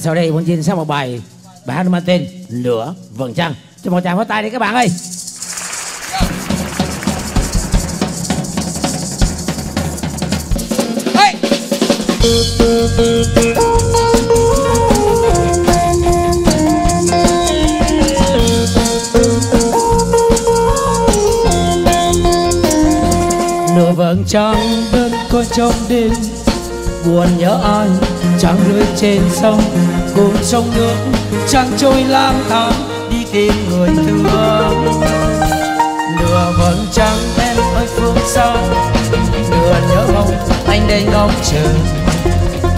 Sau đây Quang Trinh sẽ một bài hát mang tên Lửa Vầng Trăng. Cho một tràng pháo tay đi các bạn ơi. Nửa vầng trăng đơn côi trong đêm, buồn nhớ ai trăng rơi trên sông, cùng sông nước trăng trôi lang thang đi tìm người thương. Nửa vầng trăng em ơi phương xa, nửa nhớ mong anh đây ngóng chờ,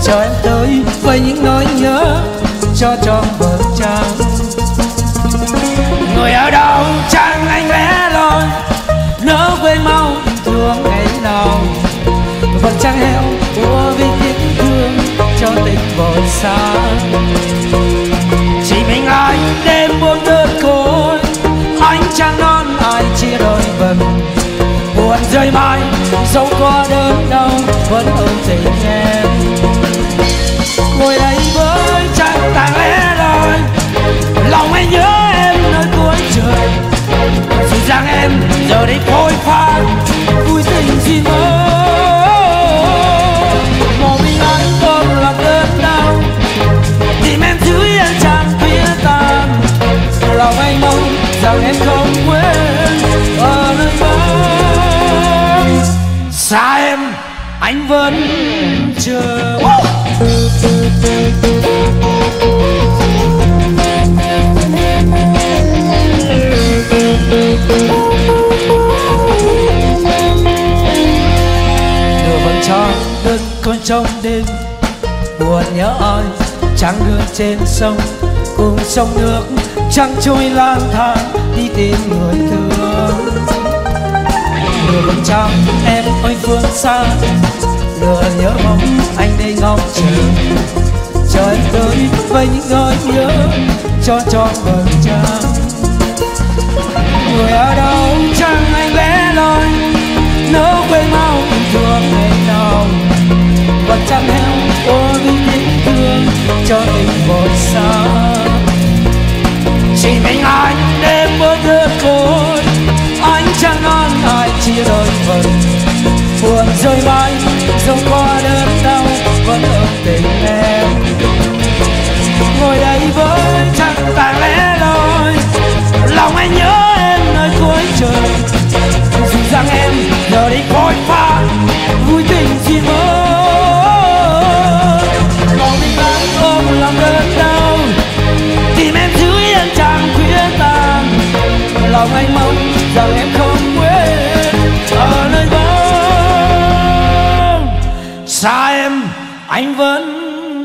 cho em tới với những nỗi nhớ cho tròn vầng trăng. Người ở đâu chẳng anh vẽ lối, nỡ quên mau thương ngày nào. Vầng trăng heo của vì tiếc thương cho tình vội xa. Chỉ mình anh đêm buồn đơn côi, anh chẳng non ai chia đôi vầng. Buồn rơi mai dẫu có đớn đau vẫn ơn tình em. Ngồi đây với trăng tàn lẽ loi, lòng anh nhớ em nơi cuối trời. Dù rằng em giờ đây phôi pha vui tình gì mơ, một mình anh không là cơn đau tìm em dưới em tràn phía tan. Lòng anh mong rằng em không quên ở nơi mơ xa em anh vẫn chờ. Nửa vầng trăng đơn côi trong đêm, buồn nhớ ai trăng đưa trên sông, cùng sông nước trăng trôi lang thang đi tìm người thương. Nửa vầng trăng em ơi phương xa, nửa nhớ mong anh đây ngóng chờ, cho em tới với những nỗi nhớ cho tròn vầng trăng. Người ở đâu chẳng anh lẽ loi, nỡ quên mau tình thương ngày nào. Vầng trăng heo ô vì tình thương cho tình vội xa. Chỉ mình anh đêm mơ thơ côi, anh chẳng non ai chia đôi vầng. Buồn rơi bay dẫu qua đớn đau vẫn ở tình em. Ngồi đây với trăng tàn lẽ loi, lòng anh nhớ em nơi cuối trời. Dù rằng em giờ đây khói pha vui tình chỉ mơ, lòng mình đang ôm lòng đớn đau tìm em dưới yên trăng khuya tàn. Lòng anh mong rằng em không quên ở nơi vắng xa em anh vẫn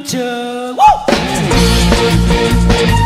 chờ.